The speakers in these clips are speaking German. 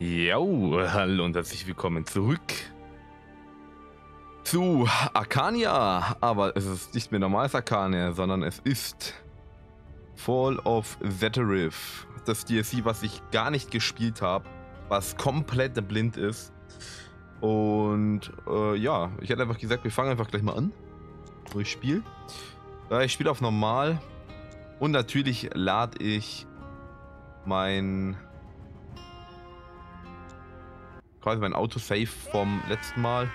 Ja, hallo und herzlich willkommen zurück zu Arcania, aber es ist nicht mehr normales Arcania, sondern es ist Fall of Setarrif, das DLC, was ich gar nicht gespielt habe, was komplett blind ist und ja, ich hätte einfach gesagt, wir fangen einfach gleich mal an, wo ich spiele. Ich spiele auf normal und natürlich lade ich mein Autosave vom letzten Mal.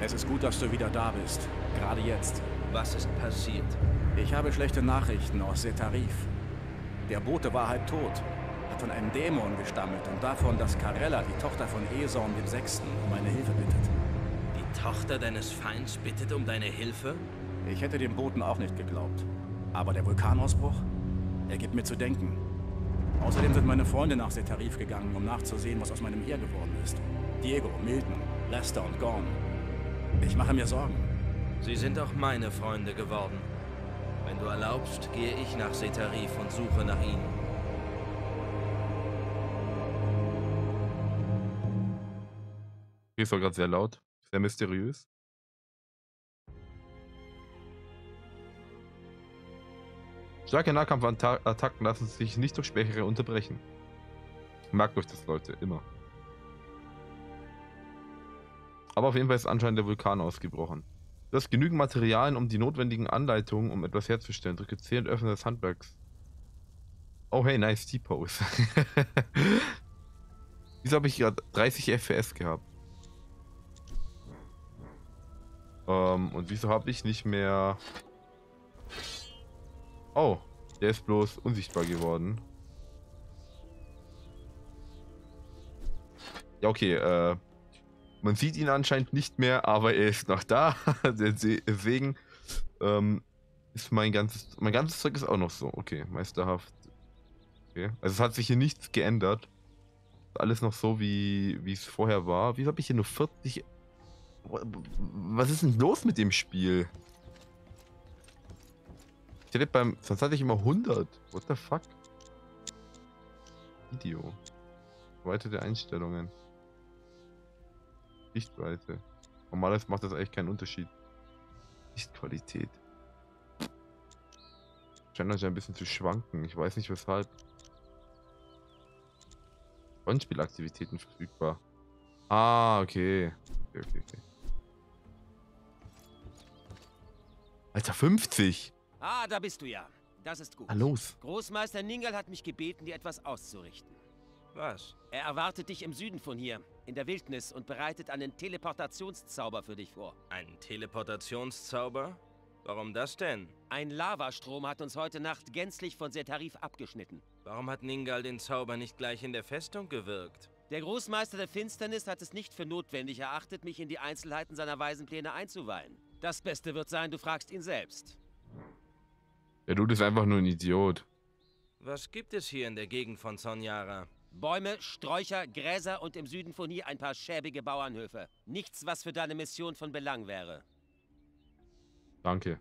Es ist gut, dass du wieder da bist. Gerade jetzt. Was ist passiert? Ich habe schlechte Nachrichten aus Setarrif. Der Bote war halb tot, hat von einem Dämon gestammelt und davon, dass Karella, die Tochter von Eson dem Sechsten, um meine Hilfe bittet. Die Tochter deines Feinds bittet um deine Hilfe? Ich hätte dem Boten auch nicht geglaubt. Aber der Vulkanausbruch? Er gibt mir zu denken. Außerdem sind meine Freunde nach Setarrif gegangen, um nachzusehen, was aus meinem Heer geworden ist. Diego, Milton, Lester und Gorn. Ich mache mir Sorgen. Sie sind auch meine Freunde geworden. Wenn du erlaubst, gehe ich nach Setarrif und suche nach ihnen. Ist doch gerade sehr laut, sehr mysteriös. Starke Nahkampfattacken lassen sich nicht durch Schwächere unterbrechen. Merkt euch das, Leute, immer. Aber auf jeden Fall ist anscheinend der Vulkan ausgebrochen. Du hast genügend Materialien, um die notwendigen Anleitungen, um etwas herzustellen. Drücke C und öffne das Handwerks. Oh hey, nice T-Pose. Wieso habe ich gerade 30 FPS gehabt? Und wieso habe ich nicht mehr... Oh, der ist bloß unsichtbar geworden. Ja, okay, man sieht ihn anscheinend nicht mehr, aber er ist noch da. Deswegen ist mein ganzes Zeug ist auch noch so. Okay, meisterhaft. Okay. Also es hat sich hier nichts geändert. Alles noch so, wie es vorher war. Wieso habe ich hier nur 40... Was ist denn los mit dem Spiel? Ich hätte sonst hatte ich immer 100. What the fuck? Video. Weitere Einstellungen. Sichtweite. Normales macht das eigentlich keinen Unterschied. Lichtqualität. Scheint ein bisschen zu schwanken. Ich weiß nicht weshalb. Rollenspielaktivitäten verfügbar. Ah, okay. Okay. Alter, 50! Ah, da bist du ja. Das ist gut. Na los. Großmeister Ningal hat mich gebeten, dir etwas auszurichten. Was? Er erwartet dich im Süden von hier, in der Wildnis, und bereitet einen Teleportationszauber für dich vor. Einen Teleportationszauber? Warum das denn? Ein Lavastrom hat uns heute Nacht gänzlich von Setarrif abgeschnitten. Warum hat Ningal den Zauber nicht gleich in der Festung gewirkt? Der Großmeister der Finsternis hat es nicht für notwendig erachtet, mich in die Einzelheiten seiner weisen Pläne einzuweihen. Das Beste wird sein, du fragst ihn selbst. Der Dude ist einfach nur ein Idiot. Was gibt es hier in der Gegend von Sonjara? Bäume, Sträucher, Gräser und im Süden von hier ein paar schäbige Bauernhöfe. Nichts, was für deine Mission von Belang wäre. Danke.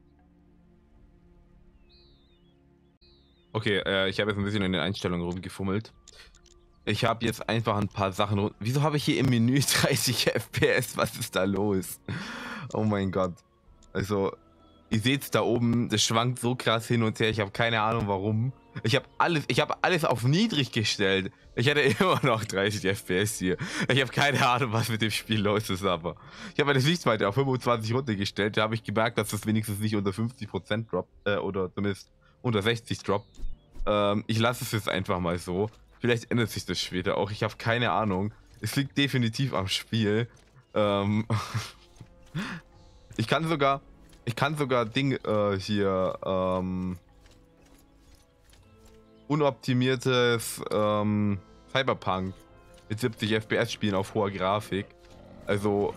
Okay, ich habe jetzt ein bisschen in den Einstellungen rumgefummelt. Ich habe jetzt einfach ein paar Sachen runter. Wieso habe ich hier im Menü 30 FPS? Was ist da los? Oh mein Gott. Also, ihr seht es da oben, das schwankt so krass hin und her. Ich habe keine Ahnung warum. Ich habe alles auf niedrig gestellt. Ich hatte immer noch 30 FPS hier. Ich habe keine Ahnung, was mit dem Spiel los ist, aber ich habe meine Sichtweite auf 25 runtergestellt. Da habe ich gemerkt, dass das wenigstens nicht unter 50% droppt, oder zumindest unter 60 droppt. Ich lasse es jetzt einfach mal so. Vielleicht ändert sich das später auch. Ich habe keine Ahnung. Es liegt definitiv am Spiel. Ich kann sogar Ding hier unoptimiertes Cyberpunk mit 70 FPS spielen auf hoher Grafik. Also...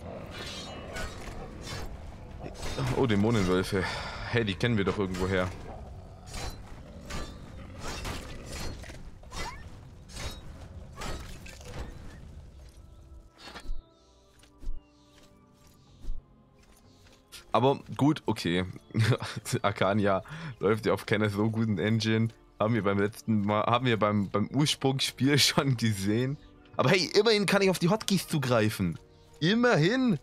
Oh, Dämonenwölfe. Hey, die kennen wir doch irgendwoher. Aber gut, okay. Arcania läuft ja auf keiner so guten Engine. Haben wir beim letzten Mal, haben wir beim Ursprungsspiel schon gesehen. Aber hey, immerhin kann ich auf die Hotkeys zugreifen. Immerhin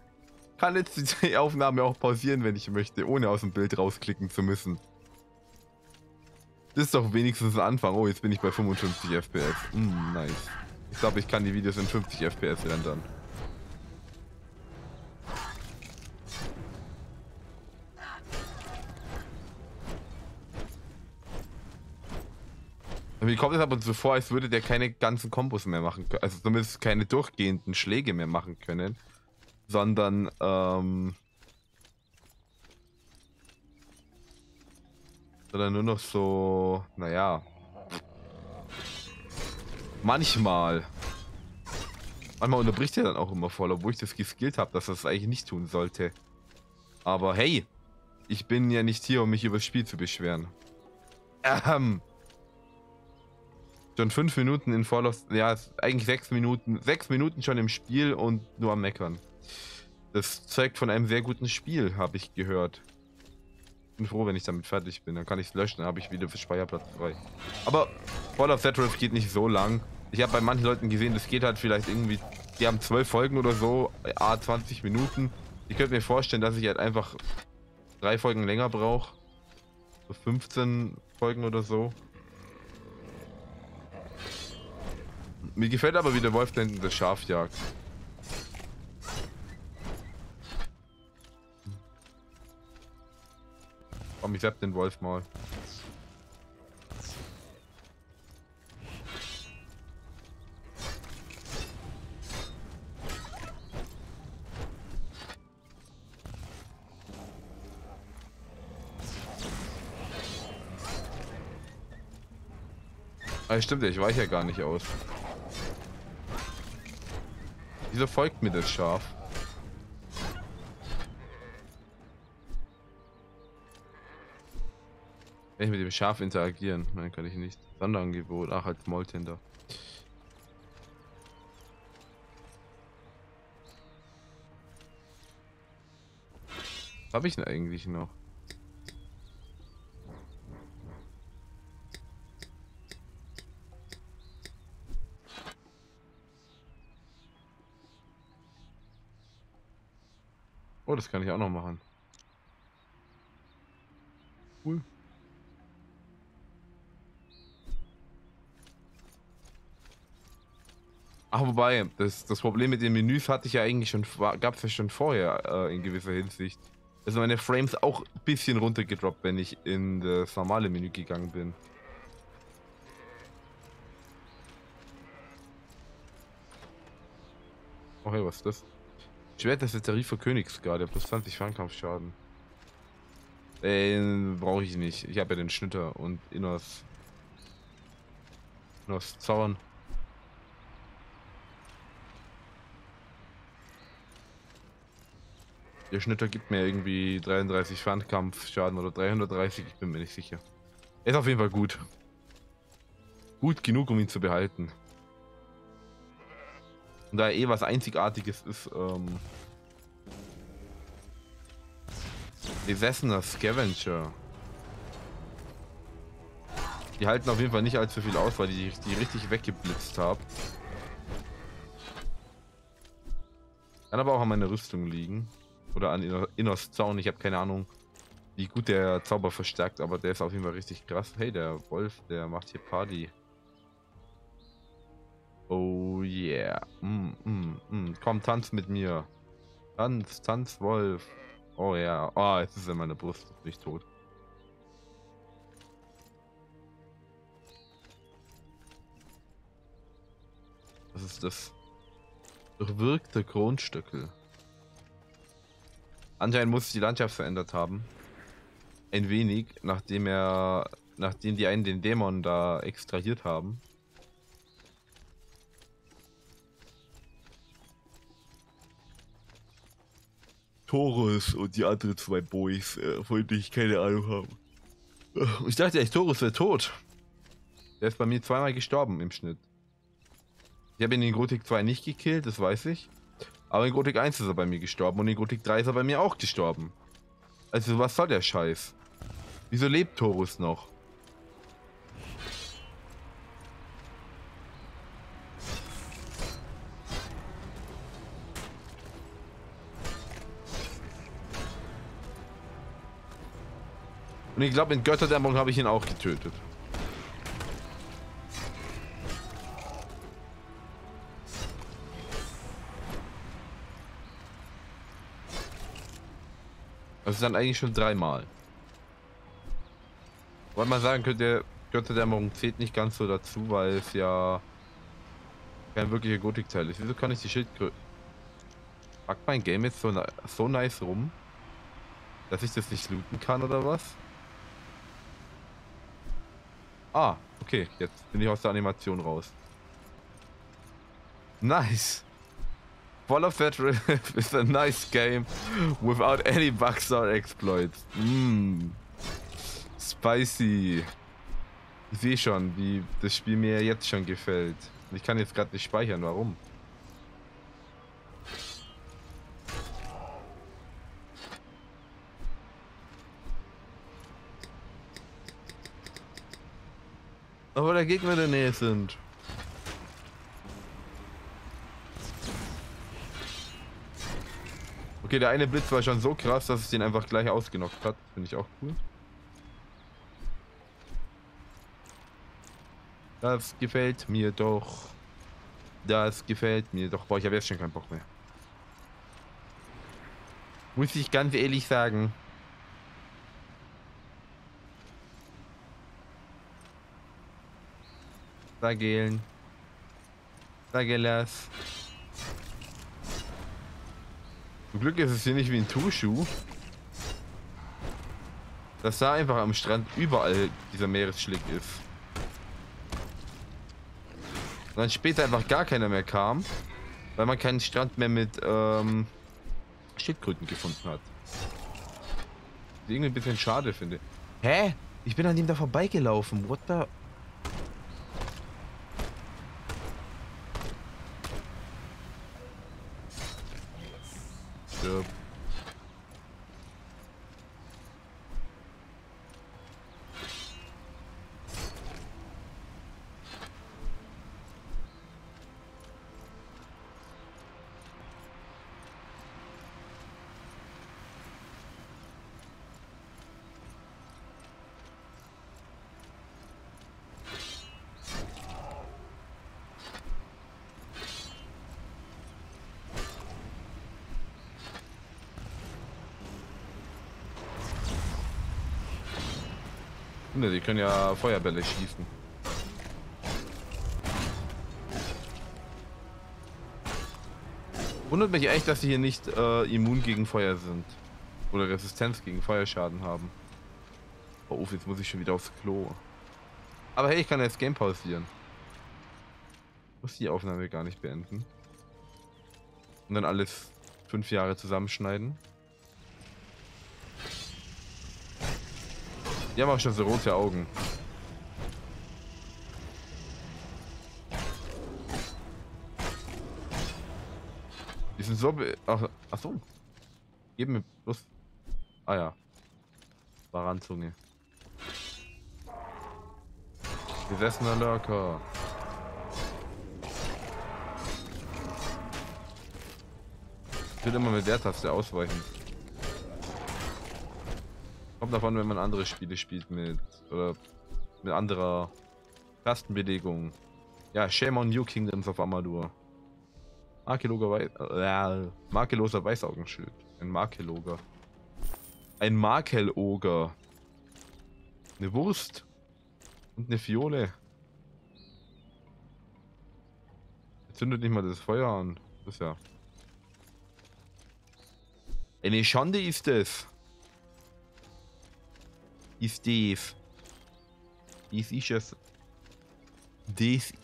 kann jetzt die Aufnahme auch pausieren, wenn ich möchte, ohne aus dem Bild rausklicken zu müssen. Das ist doch wenigstens ein Anfang. Oh, jetzt bin ich bei 55 FPS. Nice. Ich glaube, ich kann die Videos in 50 FPS rendern. Mir kommt es aber so vor, als würde der keine ganzen Kombos mehr machen können, also zumindest keine durchgehenden Schläge mehr machen können, sondern nur noch so, naja, manchmal unterbricht er dann auch immer voll, obwohl ich das geskillt habe, dass das eigentlich nicht tun sollte. Aber hey, ich bin ja nicht hier, um mich über das Spiel zu beschweren. Schon 5 Minuten in Fall of... Ja, eigentlich 6 Minuten. 6 Minuten schon im Spiel und nur am Meckern. Das zeigt von einem sehr guten Spiel, habe ich gehört. Bin froh, wenn ich damit fertig bin. Dann kann ich es löschen, dann habe ich wieder für Speicherplatz frei. Aber Fall of Setarrif geht nicht so lang. Ich habe bei manchen Leuten gesehen, das geht halt vielleicht irgendwie... Die haben 12 Folgen oder so, à 20 Minuten. Ich könnte mir vorstellen, dass ich halt einfach 3 Folgen länger brauche. So 15 Folgen oder so. Mir gefällt aber, wie der Wolf da hinten das Schaf jagt. Komm, ich zapp den Wolf mal. Ah, stimmt, ich weiche ja gar nicht aus. Wieso folgt mir das Schaf? Kann ich mit dem Schaf interagieren? Nein, kann ich nicht. Sonderangebot. Ach, als Moltender. Was habe ich denn eigentlich noch? Oh, das kann ich auch noch machen. Cool. Ach, wobei, das Problem mit den Menüs hatte ich ja eigentlich schon, gab es ja schon vorher in gewisser Hinsicht. Also meine Frames auch ein bisschen runtergedroppt, wenn ich in das normale Menü gegangen bin. Oh, hey, was ist das? Schwert des Setarrif für Königsgarde, plus 20 Fernkampfschaden. Brauche ich nicht. Ich habe ja den Schnitter und Innos. Innos Zaun. Der Schnitter gibt mir irgendwie 33 Fernkampfschaden oder 330, ich bin mir nicht sicher. Ist auf jeden Fall gut. Gut genug, um ihn zu behalten. Und da eh was Einzigartiges ist, besessener Scavenger. Die halten auf jeden Fall nicht allzu viel aus, weil die richtig weggeblitzt haben. Kann aber auch an meiner Rüstung liegen. Oder an Innos Zaun, ich habe keine Ahnung, wie gut der Zauber verstärkt, aber der ist auf jeden Fall richtig krass. Hey, der Wolf, der macht hier Party. Oh yeah. Komm, tanz mit mir. Tanz, tanz, Wolf. Oh ja. Ah, jetzt ist er in meiner Brust nicht tot. Was ist das? Durchwirkte Kronstöckel. Anscheinend muss sich die Landschaft verändert haben. Ein wenig, nachdem er Nachdem die einen den Dämon da extrahiert haben. Torus und die anderen zwei Boys, von denen ich keine Ahnung habe. Ich dachte echt, Torus wäre tot. Der ist bei mir zweimal gestorben im Schnitt. Ich habe ihn in Gothic 2 nicht gekillt, das weiß ich. Aber in Gothic 1 ist er bei mir gestorben und in Gothic 3 ist er bei mir auch gestorben. Also was soll der Scheiß? Wieso lebt Torus noch? Und ich glaube, in Götterdämmerung habe ich ihn auch getötet. Also dann eigentlich schon dreimal. Wollte man sagen, könnte Götterdämmerung zählt nicht ganz so dazu, weil es ja kein wirklicher Gothic-Teil ist. Wieso kann ich die Schildkröte... Packt mein Game jetzt so nice rum, dass ich das nicht looten kann oder was? Ah, okay, jetzt bin ich aus der Animation raus. Nice! Fall of Setarrif is a nice game without any bugs or exploits. Mm. Spicy. Ich sehe schon, wie das Spiel mir jetzt schon gefällt. Ich kann jetzt gerade nicht speichern, warum? Obwohl da Gegner in der Nähe sind. Okay, der eine Blitz war schon so krass, dass es den einfach gleich ausgenockt hat. Finde ich auch cool. Das gefällt mir doch. Das gefällt mir doch. Boah, ich habe jetzt schon keinen Bock mehr. Muss ich ganz ehrlich sagen. Sagelen. Sagelas. Zum Glück ist es hier nicht wie ein Tushu. Dass da einfach am Strand überall dieser Meeresschlick ist. Und dann später einfach gar keiner mehr kam, weil man keinen Strand mehr mit Schildkröten gefunden hat. Was ich irgendwie ein bisschen schade finde. Hä? Ich bin an ihm da vorbeigelaufen. What the... Die können ja Feuerbälle schießen. Wundert mich echt, dass sie hier nicht immun gegen Feuer sind. Oder Resistenz gegen Feuerschaden haben. Oh, jetzt muss ich schon wieder aufs Klo. Aber hey, ich kann jetzt Game pausieren. Ich muss die Aufnahme gar nicht beenden. Und dann alles 5 Jahre zusammenschneiden. Die haben auch schon so rote Augen. Die sind so... Ach so. Gib mir bloß... Ah ja. Baranzunge. Besessener Lurker. Ich will immer mit der Taste ausweichen. Kommt davon, wenn man andere Spiele spielt mit anderer Tastenbelegung. Ja, Shame on you, Kingdoms of Amalur. Makelloser Weißaugenschild. Ein Makeloger. Ein Makeloger. Eine Wurst. Und eine Fiole. Jetzt zündet nicht mal das Feuer an. Das ist ja... Eine Schande ist es. Ist Dave. This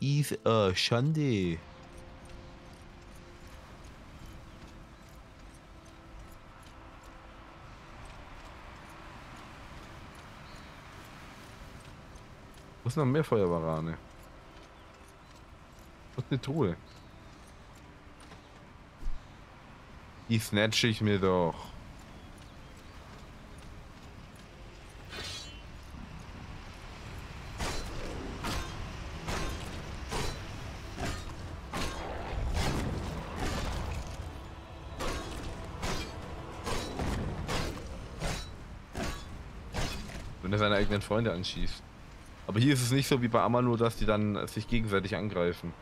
is a Schande. Wo ist noch mehr Feuerwarane? Was ist eine Truhe? Die snatche ich mir doch. Wenn er seine eigenen Freunde anschießt. Aber hier ist es nicht so wie bei Amano, dass die dann sich gegenseitig angreifen.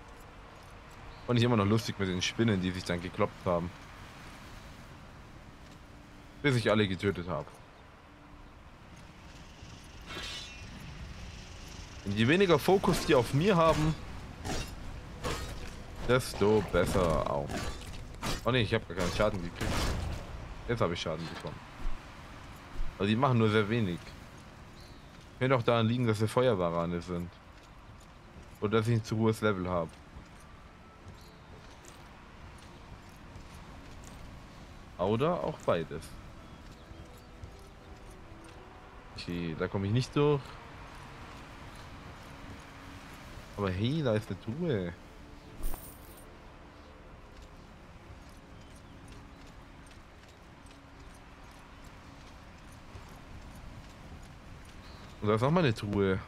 Fand ich immer noch lustig mit den Spinnen, die sich dann gekloppt haben. Bis ich alle getötet habe. Und je weniger Fokus die auf mir haben, desto besser auch. Oh ne, ich habe gar keinen Schaden gekriegt. Jetzt habe ich Schaden bekommen. Aber die machen nur sehr wenig. Könnte auch daran liegen, dass wir Feuerwarane sind. Oder dass ich ein zu hohes Level habe. Oder auch beides. Okay, da komme ich nicht durch. Aber hey, da ist eine Truhe. Und da ist auch mal eine Truhe.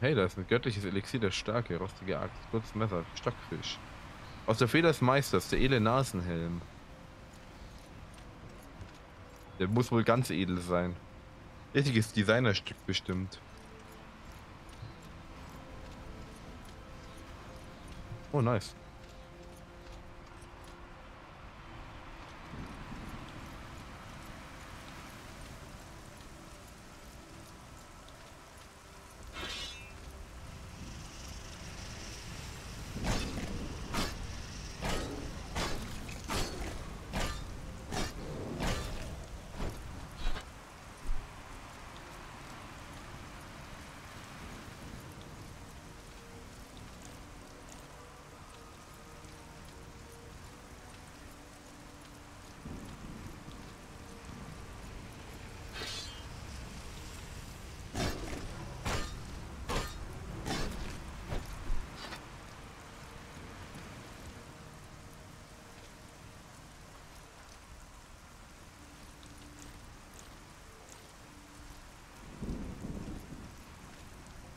Hey, da ist ein göttliches Elixier der Stärke, rostige Axt, kurzes Messer, Stockfisch. Aus der Feder des Meisters, der edle Nasenhelm. Der muss wohl ganz edel sein. Richtiges Designerstück bestimmt. Oh, nice.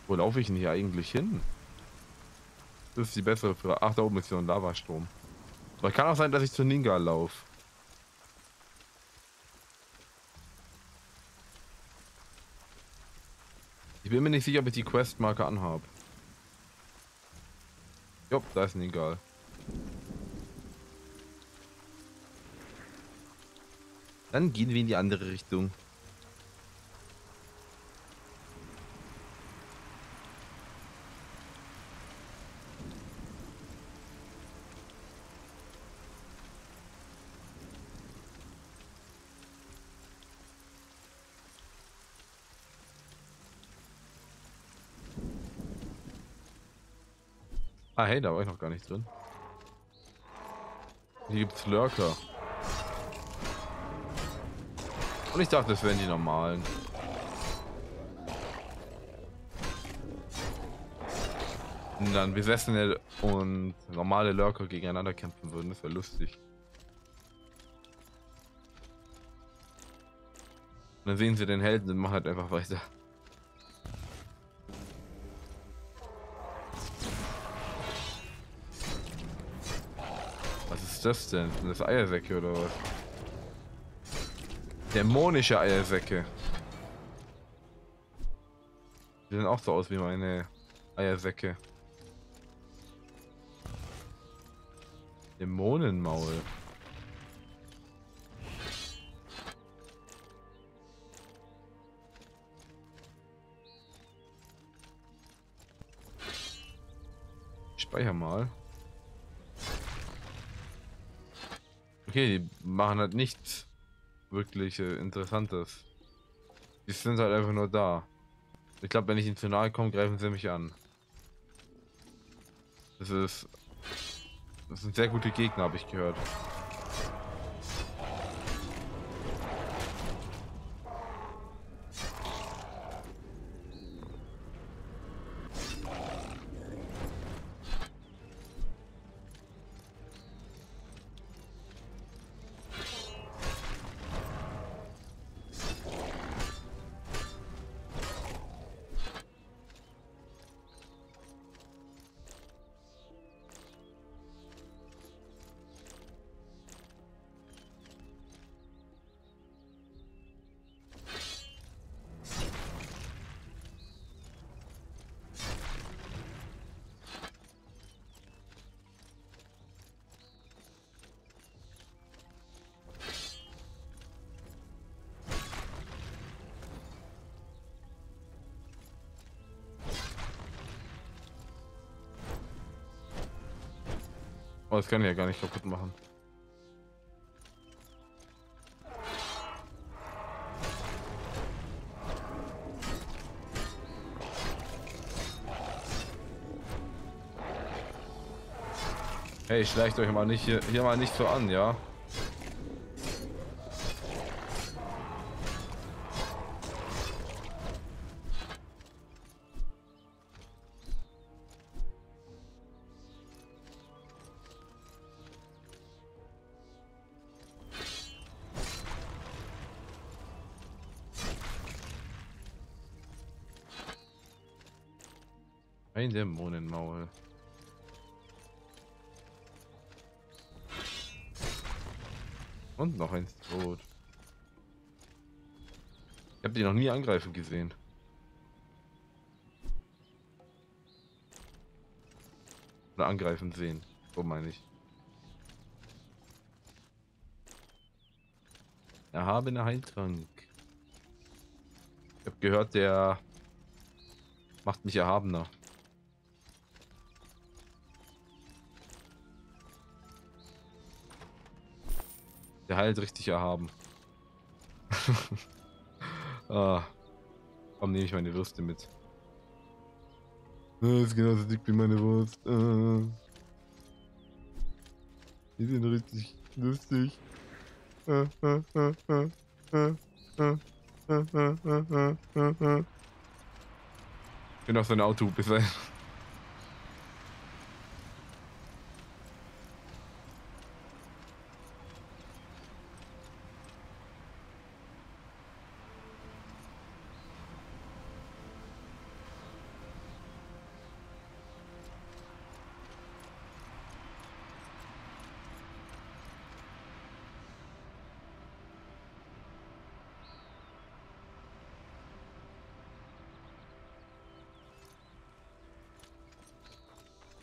Wo laufe ich denn hier eigentlich hin? Das ist die bessere Frage. Ach, da oben ist so ein Lavastrom. Aber kann auch sein, dass ich zu Ningal laufe. Ich bin mir nicht sicher, ob ich die Questmarke anhabe. Jopp, da ist Ningal. Dann gehen wir in die andere Richtung. Ah, hey, da war ich noch gar nicht drin. Hier gibt's Lurker. Und ich dachte, das wären die normalen. Wenn dann Besessene und normale Lurker gegeneinander kämpfen würden, das wäre lustig. Und dann sehen sie den Helden und machen halt einfach weiter. Das denn? Das Eiersäcke oder was? Dämonische Eiersäcke. Die sehen auch so aus wie meine Eiersäcke. Dämonenmaul. Ich speichere mal. Okay, die machen halt nichts wirklich Interessantes. Die sind halt einfach nur da. Ich glaube, wenn ich ihnen zu nahe komme, greifen sie mich an. Das sind sehr gute Gegner, habe ich gehört. Oh, das kann ich ja gar nicht kaputt machen. Hey, schleicht euch mal nicht hier mal nicht so an, ja? Ein Dämonenmaul. Und noch eins tot. Ich habe die noch nie angreifen gesehen. Oder angreifen sehen. So meine ich. Erhabener Heiltrank. Ich habe gehört, der macht mich erhabener. Der heilt richtig erhaben. Ah, warum nehme ich meine Würste mit? Das ist genauso dick wie meine Wurst. Die sind richtig lustig. Ich bin auch so eine Autohupe sein.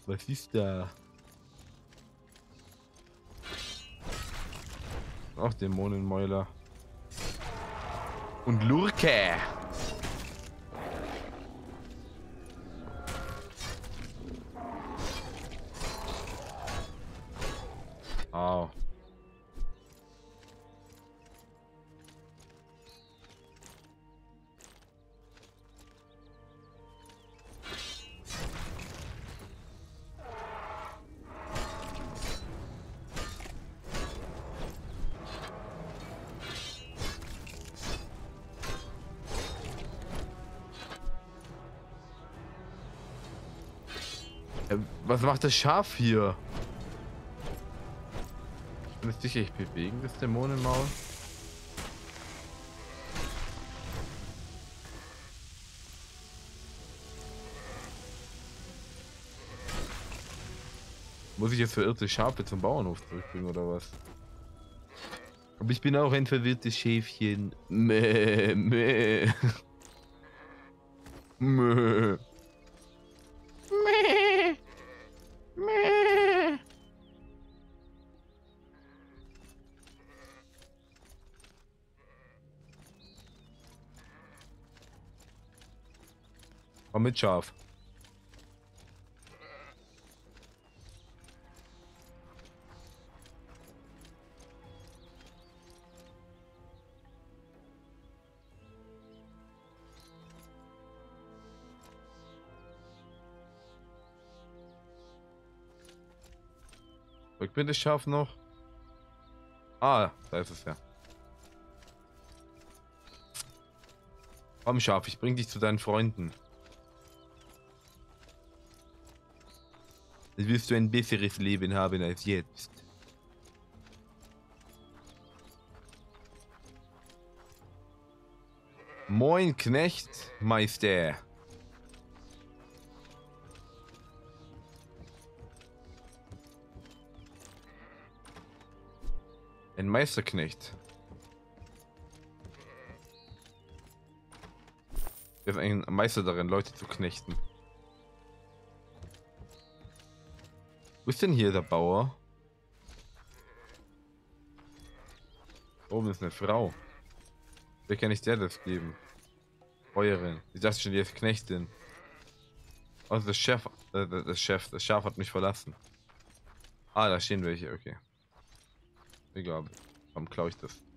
Was ist da? Auch Dämonenmäuler. Und Lurke! Au. Was macht das Schaf hier? Ich bin nicht sicher, ich bewege das Dämonenmaul. Muss ich jetzt verirrte Schafe zum Bauernhof zurückbringen oder was? Aber ich bin auch ein verwirrtes Schäfchen. Mäh, mäh. Mäh. Mit Schaf. Drück bitte scharf noch. Ah, da ist es ja. Komm, Schaf, ich bring dich zu deinen Freunden. Jetzt wirst du ein besseres Leben haben als jetzt. Moin, Knecht, Meister. Ein Meisterknecht. Er ist ein Meister darin, Leute zu knechten. Wo ist denn hier der Bauer? Oben ist eine Frau. Wer kann ich der das geben? Bäuerin. Ich dachte schon, die ist Knechtin. Also das Schaf hat mich verlassen. Ah, da stehen welche, okay. Egal, warum klaue ich das?